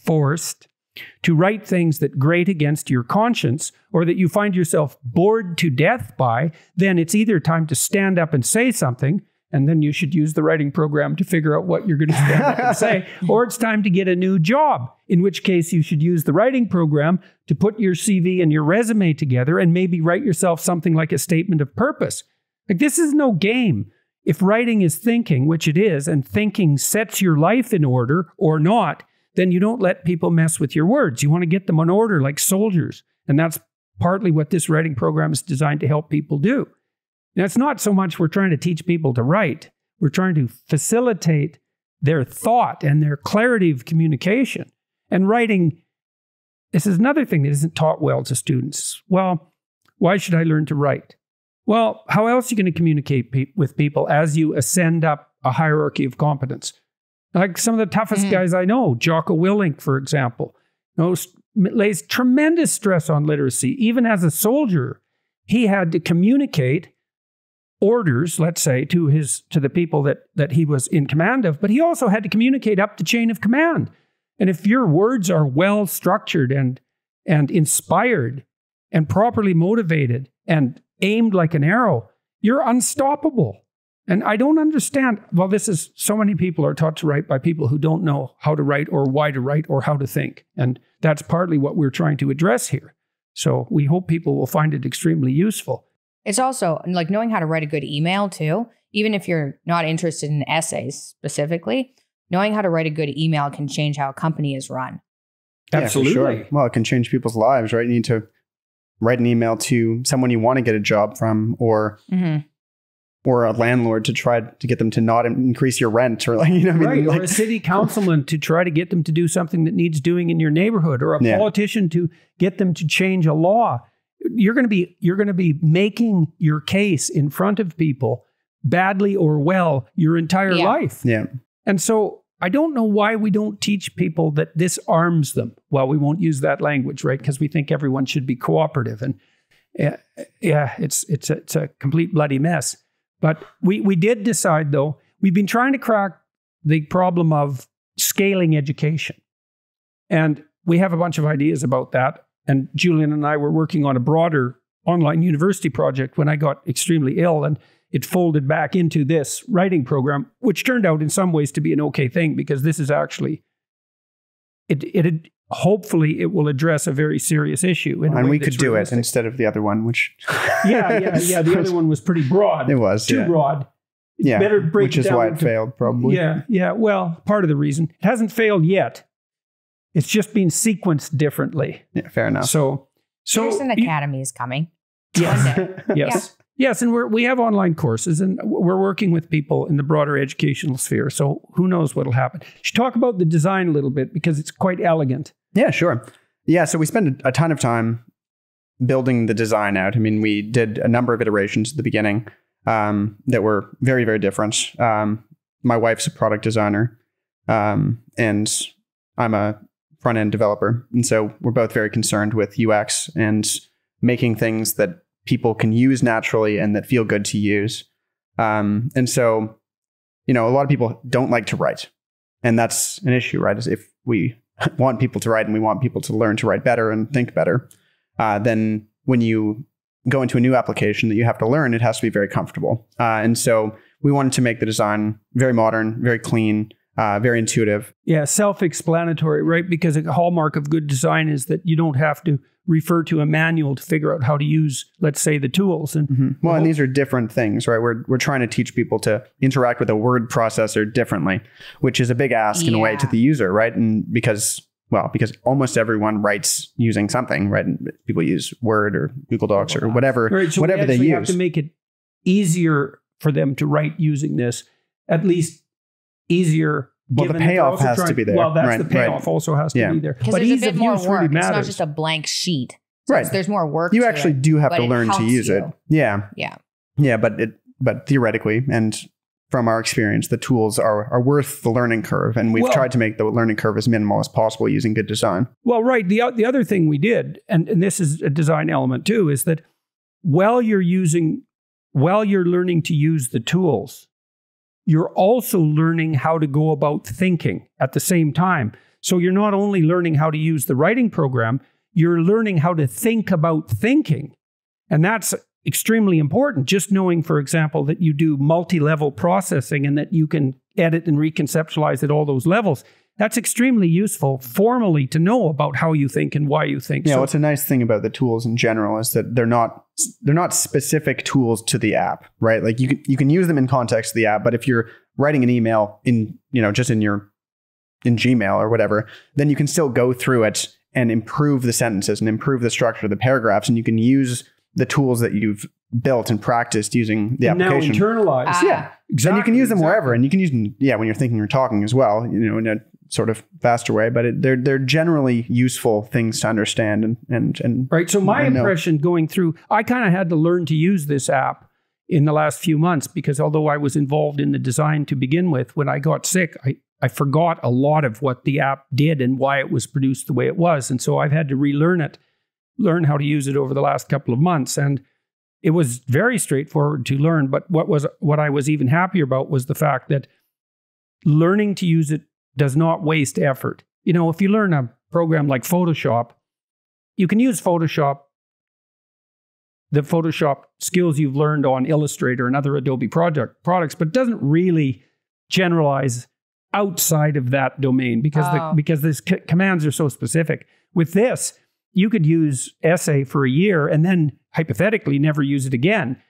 to write things that grate against your conscience, or that you find yourself bored to death by, then it's either time to stand up and say something, and then you should use the writing program to figure out what you're going to stand up and say, or it's time to get a new job, in which case you should use the writing program to put your CV and your resume together and maybe write yourself something like a statement of purpose. Like, this is no game. If writing is thinking, which it is, and thinking sets your life in order or not, then you don't let people mess with your words. You want to get them in order like soldiers. And that's partly what this writing program is designed to help people do. Now, it's not so much we're trying to teach people to write. We're trying to facilitate their thought and their clarity of communication. And writing, this is another thing that isn't taught well to students. Well, why should I learn to write? Well, how else are you going to communicate with people as you ascend up a hierarchy of competence? Like some of the toughest guys I know, Jocko Willink, for example, lays tremendous stress on literacy. Even as a soldier, he had to communicate orders, let's say, to the people that he was in command of, but he also had to communicate up the chain of command. And if your words are well structured and inspired and properly motivated and aimed like an arrow, you're unstoppable. And I don't understand, well, this is, so many people are taught to write by people who don't know how to write or why to write or how to think. And that's partly what we're trying to address here. So we hope people will find it extremely useful. It's also like knowing how to write a good email too, even if you're not interested in essays specifically, knowing how to write a good email can change how a company is run. Absolutely. Yeah, for sure. Well, it can change people's lives, right? You need to write an email to someone you want to get a job from, or a landlord to try to get them to not increase your rent, or or a city councilman to try to get them to do something that needs doing in your neighborhood, or a politician to get them to change a law. You're going to be making your case in front of people, badly or well, your entire life. Yeah. And so I don't know why we don't teach people that this arms them. Well, we won't use that language, right? Because we think everyone should be cooperative, and it's a complete bloody mess. But we did decide, though, we've been trying to crack the problem of scaling education. And we have a bunch of ideas about that. And Julian and I were working on a broader online university project when I got extremely ill, and it folded back into this writing program, which turned out in some ways to be an okay thing, because this is actually, hopefully it will address a very serious issue. And we could do it instead of the other one, which... yeah. The other one was pretty broad. It was, too broad. Yeah, better break which is why it failed, probably. Yeah. Well, part of the reason. It hasn't failed yet. It's just been sequenced differently. Yeah, fair enough. So Peterson Academy is coming. Yes. Yes. Yeah. Yes, and we have online courses, and we're working with people in the broader educational sphere, so who knows what'll happen. You should talk about the design a little bit, because it's quite elegant. Yeah, sure. Yeah, so we spent a ton of time building the design out. I mean, we did a number of iterations at the beginning that were very, very different. My wife's a product designer, and I'm a front-end developer, and so we're both very concerned with UX and making things that people can use naturally and that feel good to use. And so, a lot of people don't like to write, and that's an issue, right? Is if we want people to write and we want people to learn to write better and think better, then when you go into a new application that you have to learn, it has to be very comfortable. And so we wanted to make the design very modern, very clean, very intuitive. Yeah, self-explanatory, right? Because a hallmark of good design is that you don't have to refer to a manual to figure out how to use, let's say, the tools. And well, and these are different things, right? We're trying to teach people to interact with a word processor differently, which is a big ask in a way to the user, right? And because almost everyone writes using something, right? And people use Word or Google Docs or whatever, right, so whatever they use. You have to make it easier for them to write using this, at least easier. Well, the payoff has to be there. Well, that's the payoff also has to be there. But there's ease a bit of more use work. Really matters. It's not just a blank sheet. So there's more work. You actually do have to learn to use it. Yeah. Yeah. Yeah. But theoretically and from our experience, the tools are worth the learning curve. And we've tried to make the learning curve as minimal as possible using good design. Well, right. The other thing we did, and this is a design element too, is that while you're learning to use the tools, you're also learning how to go about thinking at the same time. So you're not only learning how to use the writing program, you're learning how to think about thinking. And that's extremely important. Just knowing, for example, that you do multi-level processing and that you can edit and reconceptualize at all those levels. That's extremely useful formally to know about how you think and why you think. Yeah, so what's a nice thing about the tools in general is that they're not specific tools to the app, right? Like you can use them in context of the app, but if you're writing an email in, just in Gmail or whatever, then you can still go through it and improve the sentences and improve the structure of the paragraphs, and you can use the tools that you've built and practiced using the application. Now internalized. Yeah, exactly. And you can use them wherever, and you can use them when you're thinking or talking as well, in a sort of faster way, but they're generally useful things to understand and right. So my impression going through, I kind of had to learn to use this app in the last few months, because although I was involved in the design to begin with, when I got sick, I forgot a lot of what the app did and why it was produced the way it was. And so I've had to relearn it, learn how to use it over the last couple of months. And it was very straightforward to learn. But what I was even happier about was the fact that learning to use it does not waste effort. If you learn a program like Photoshop, you can use Photoshop, the Photoshop skills you've learned on Illustrator and other Adobe products, but it doesn't really generalize outside of that domain because these commands are so specific. With this, you could use Essay for a year and then hypothetically never use it again.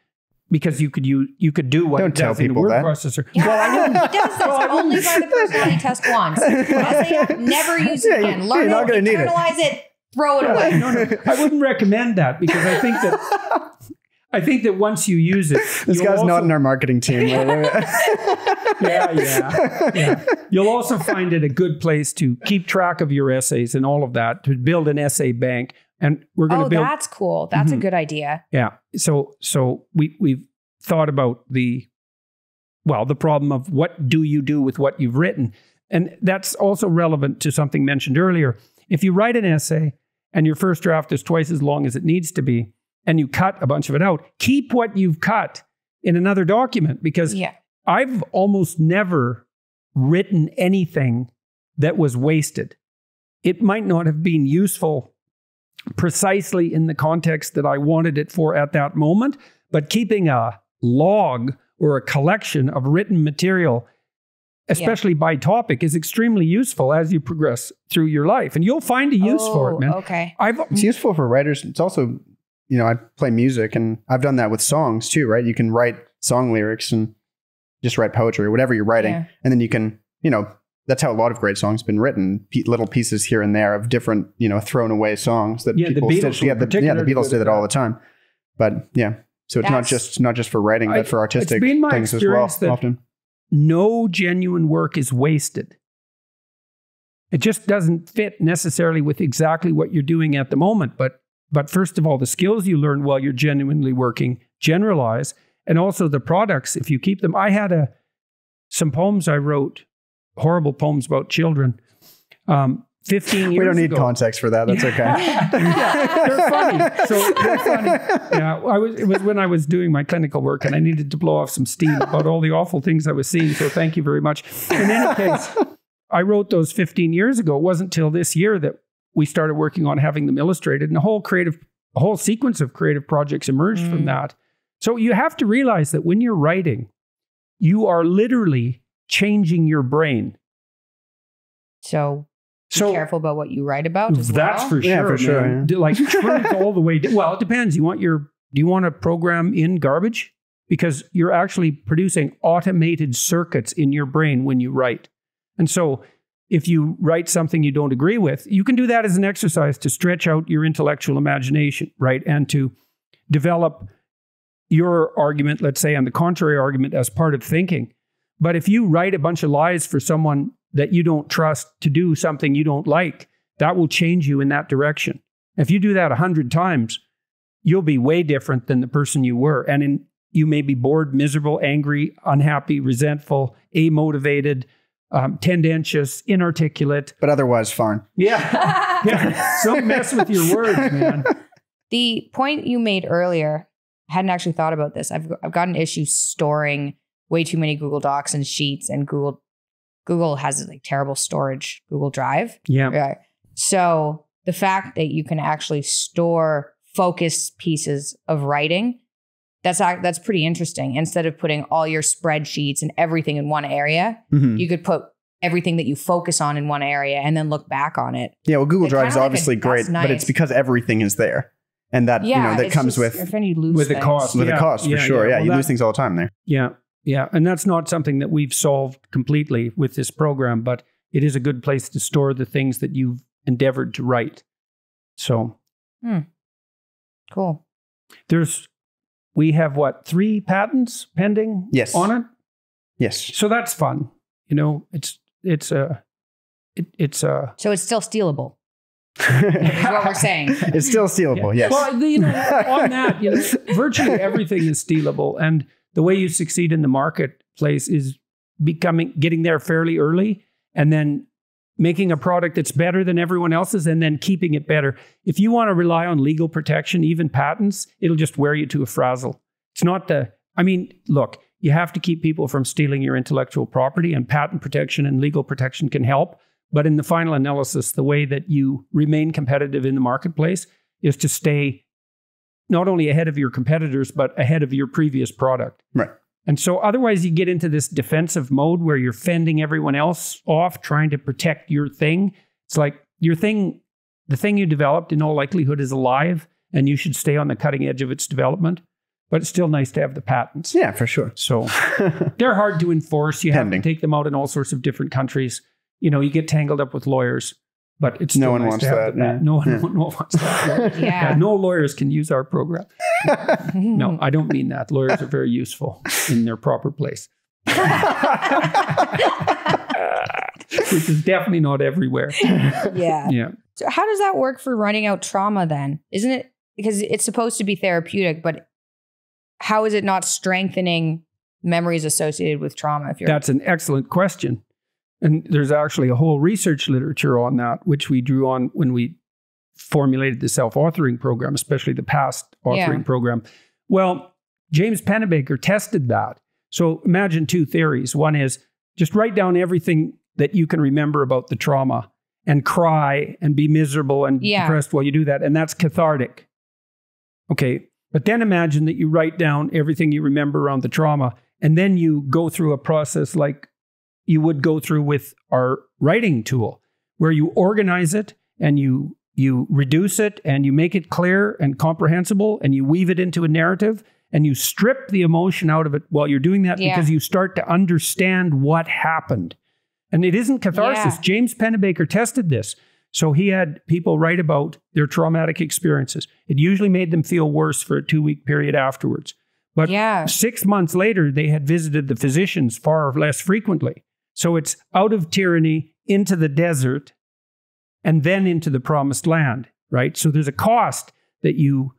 Because you could do what it does in a word processor. Yeah. Well, I wouldn't. It does. That's only by the personality test once. Essay, never use it again. Learn it, internalize it, throw it away. No. I wouldn't recommend that, because I think that once you use it, this guy's not in our marketing team. Yeah. You'll also find it a good place to keep track of your essays and all of that, to build an essay bank. And we're going to build. Oh, that's cool. That's a good idea. Yeah. So we've thought about the problem of what do you do with what you've written? And that's also relevant to something mentioned earlier. If you write an essay and your first draft is twice as long as it needs to be, and you cut a bunch of it out, keep what you've cut in another document, because I've almost never written anything that was wasted. It might not have been useful precisely in the context that I wanted it for at that moment, but keeping a log or a collection of written material, especially by topic, is extremely useful as you progress through your life. And you'll find a use for it, man. Okay. It's useful for writers. It's also, I play music and I've done that with songs too, right? You can write song lyrics and just write poetry or whatever you're writing. Yeah. And then you can, that's how a lot of great songs have been written. Little pieces here and there of different, thrown away songs that people stitch together. Yeah, the Beatles did it all the time. But so it's not just for writing, but for artistic things as well. Often, no genuine work is wasted. It just doesn't fit necessarily with exactly what you're doing at the moment. But first of all, the skills you learn while you're genuinely working generalize, and also the products if you keep them. I had some poems I wrote. Horrible poems about children. 15 years ago. We don't need context for that. That's okay. They're funny. Yeah, it was when I was doing my clinical work and I needed to blow off some steam about all the awful things I was seeing. So thank you very much. In any case, I wrote those 15 years ago. It wasn't till this year that we started working on having them illustrated, and a whole sequence of creative projects emerged from that. So you have to realize that when you're writing, you are literally changing your brain So be careful about what you write about as well. For sure. Yeah, for sure. Yeah. Like truth all the way. Well, it depends. You want your, do you want to program in garbage? Because you're actually producing automated circuits in your brain when you write. And so if you write something you don't agree with, you can do that as an exercise to stretch out your intellectual imagination, right? And to develop your argument, let's say, and the contrary argument as part of thinking. But if you write a bunch of lies for someone that you don't trust to do something you don't like, that will change you in that direction. If you do that 100 times, you'll be way different than the person you were. And you may be bored, miserable, angry, unhappy, resentful, amotivated, tendentious, inarticulate. But otherwise fine. Yeah. Yeah. Don't mess with your words, man. The point you made earlier, I hadn't actually thought about this. I've got an issue storing way too many Google Docs and Sheets, and Google has like terrible storage, Google Drive. Yeah. Right. So the fact that you can actually store focused pieces of writing, that's pretty interesting. Instead of putting all your spreadsheets and everything in one area, mm-hmm. you could put everything that you focus on in one area and then look back on it. Yeah, well, Google Drive is obviously great, nice. But it's because everything is there. And that, yeah, you know, that comes just, with a cost. With a cost, for sure. Yeah, well, you lose things all the time there. Yeah. Yeah, and that's not something that we've solved completely with this program, but it is a good place to store the things that you've endeavored to write. So, cool. We have what, 3 patents pending? Yes. On it. Yes. So that's fun. You know, it's so it's still stealable. Is what we're saying. It's still stealable. Yeah. Yes. Well, you know, on that, you know, virtually everything is stealable, and the way you succeed in the marketplace is getting there fairly early and then making a product that's better than everyone else's and then keeping it better. If you want to rely on legal protection, even patents, it'll just wear you to a frazzle. It's not the, I mean, look, you have to keep people from stealing your intellectual property, and patent protection and legal protection can help. But in the final analysis, the way that you remain competitive in the marketplace is to stay not only ahead of your competitors, but ahead of your previous product. Right. And so otherwise you get into this defensive mode where you're fending everyone else off, trying to protect your thing. It's like your thing, the thing you developed in all likelihood is alive, and you should stay on the cutting edge of its development. But it's still nice to have the patents. Yeah, for sure. So they're hard to enforce. You have to take them out in all sorts of different countries. You know, you get tangled up with lawyers. But it's no one wants that. No one wants that. Yeah. No lawyers can use our program. No, I don't mean that. Lawyers are very useful in their proper place, which is definitely not everywhere. Yeah. Yeah. So how does that work for running out trauma then? Isn't it, because it's supposed to be therapeutic, but how is it not strengthening memories associated with trauma? That's an excellent question. And there's actually a whole research literature on that, which we drew on when we formulated the self-authoring program, especially the past authoring program. Well, James Pennebaker tested that. So imagine 2 theories. One is just write down everything that you can remember about the trauma and cry and be miserable and depressed while you do that. And that's cathartic. Okay. But then imagine that you write down everything you remember around the trauma, and then you go through a process like you would go through with our writing tool, where you organize it and you reduce it and you make it clear and comprehensible and you weave it into a narrative and you strip the emotion out of it while you're doing that, because you start to understand what happened. And it isn't catharsis. Yeah. James Pennebaker tested this. So he had people write about their traumatic experiences. It usually made them feel worse for a 2-week period afterwards. But 6 months later, they had visited the physicians far less frequently. So it's out of tyranny, into the desert, and then into the promised land, right? So there's a cost that you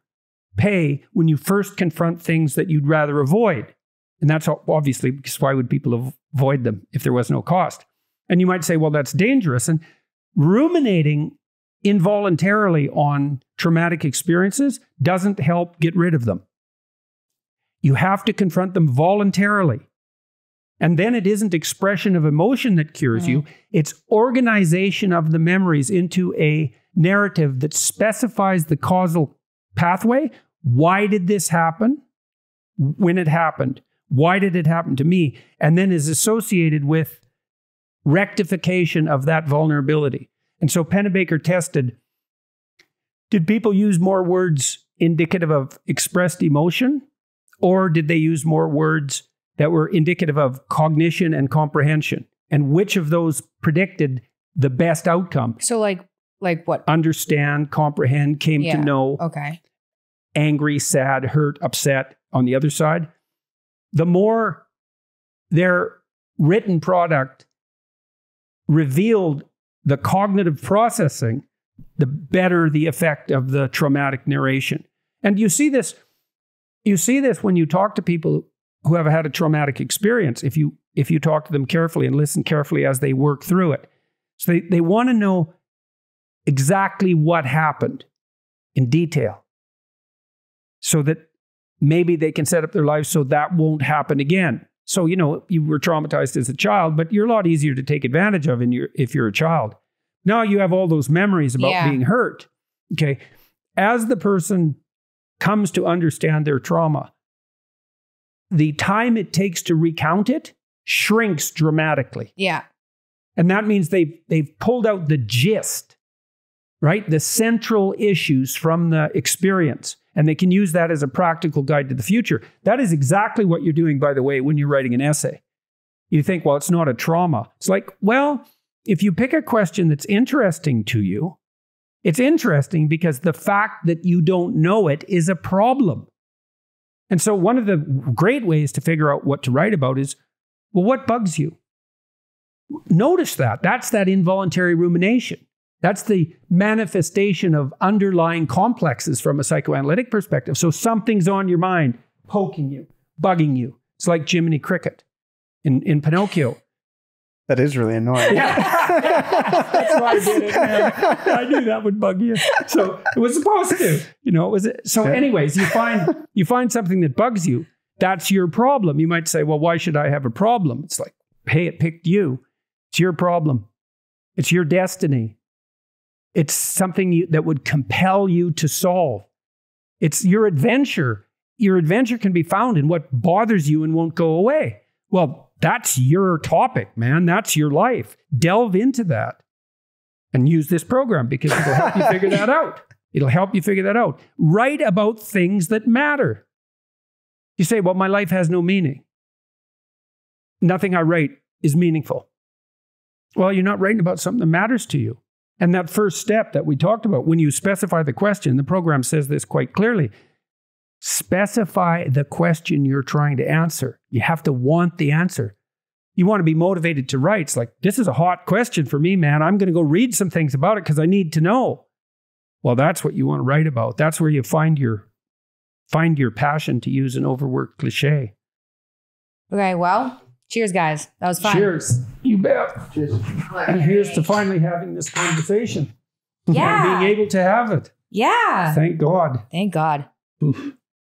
pay when you first confront things that you'd rather avoid. And that's obviously, because why would people avoid them if there was no cost? And you might say, well, that's dangerous. And ruminating involuntarily on traumatic experiences doesn't help get rid of them. You have to confront them voluntarily. And then it isn't expression of emotion that cures you. It's organization of the memories into a narrative that specifies the causal pathway. Why did this happen? When it happened? Why did it happen to me? And then is associated with rectification of that vulnerability. And so Pennebaker tested, did people use more words indicative of expressed emotion, or did they use more words that were indicative of cognition and comprehension? And which of those predicted the best outcome? So like what? Understand, comprehend, came to know. Okay. Angry, sad, hurt, upset on the other side. The more their written product revealed the cognitive processing, the better the effect of the traumatic narration. And you see this when you talk to people who have had a traumatic experience, if you talk to them carefully and listen carefully as they work through it. So they want to know exactly what happened in detail so that maybe they can set up their lives so that won't happen again. So, you know, you were traumatized as a child, but you're a lot easier to take advantage of if you're a child. Now you have all those memories about being hurt. Okay. As the person comes to understand their trauma, the time it takes to recount it shrinks dramatically. Yeah. And that means they've pulled out the gist, right? The central issues from the experience. And they can use that as a practical guide to the future. That is exactly what you're doing, by the way, when you're writing an essay. You think, well, it's not a trauma. It's like, well, if you pick a question that's interesting to you, it's interesting because the fact that you don't know it is a problem. And so one of the great ways to figure out what to write about is, well, what bugs you? Notice that. That's that involuntary rumination. That's the manifestation of underlying complexes from a psychoanalytic perspective. So something's on your mind, poking you, bugging you. It's like Jiminy Cricket in Pinocchio. That is really annoying. That's why I did it, man. I knew that would bug you. So it was supposed to, you know, it was, so anyways, you find something that bugs you. That's your problem. You might say, well, why should I have a problem? It's like, hey, it picked you. It's your problem. It's your destiny. It's something that would compel you to solve. It's your adventure. Your adventure can be found in what bothers you and won't go away. Well, that's your topic, man. That's your life. Delve into that and use this program because it'll help you figure that out. It'll help you figure that out. Write about things that matter. You say, well, my life has no meaning. Nothing I write is meaningful. Well, you're not writing about something that matters to you. And that first step that we talked about, when you specify the question, the program says this quite clearly, specify the question you're trying to answer. You have to want the answer. You want to be motivated to write. It's like, this is a hot question for me, man. I'm going to go read some things about it because I need to know. Well, that's what you want to write about. That's where you find your passion, to use an overworked cliche. Okay, well... Cheers, guys. That was fun. Cheers. You bet. Cheers. And here's to finally having this conversation. Yeah. And being able to have it. Yeah. Thank God. Thank God. Oof.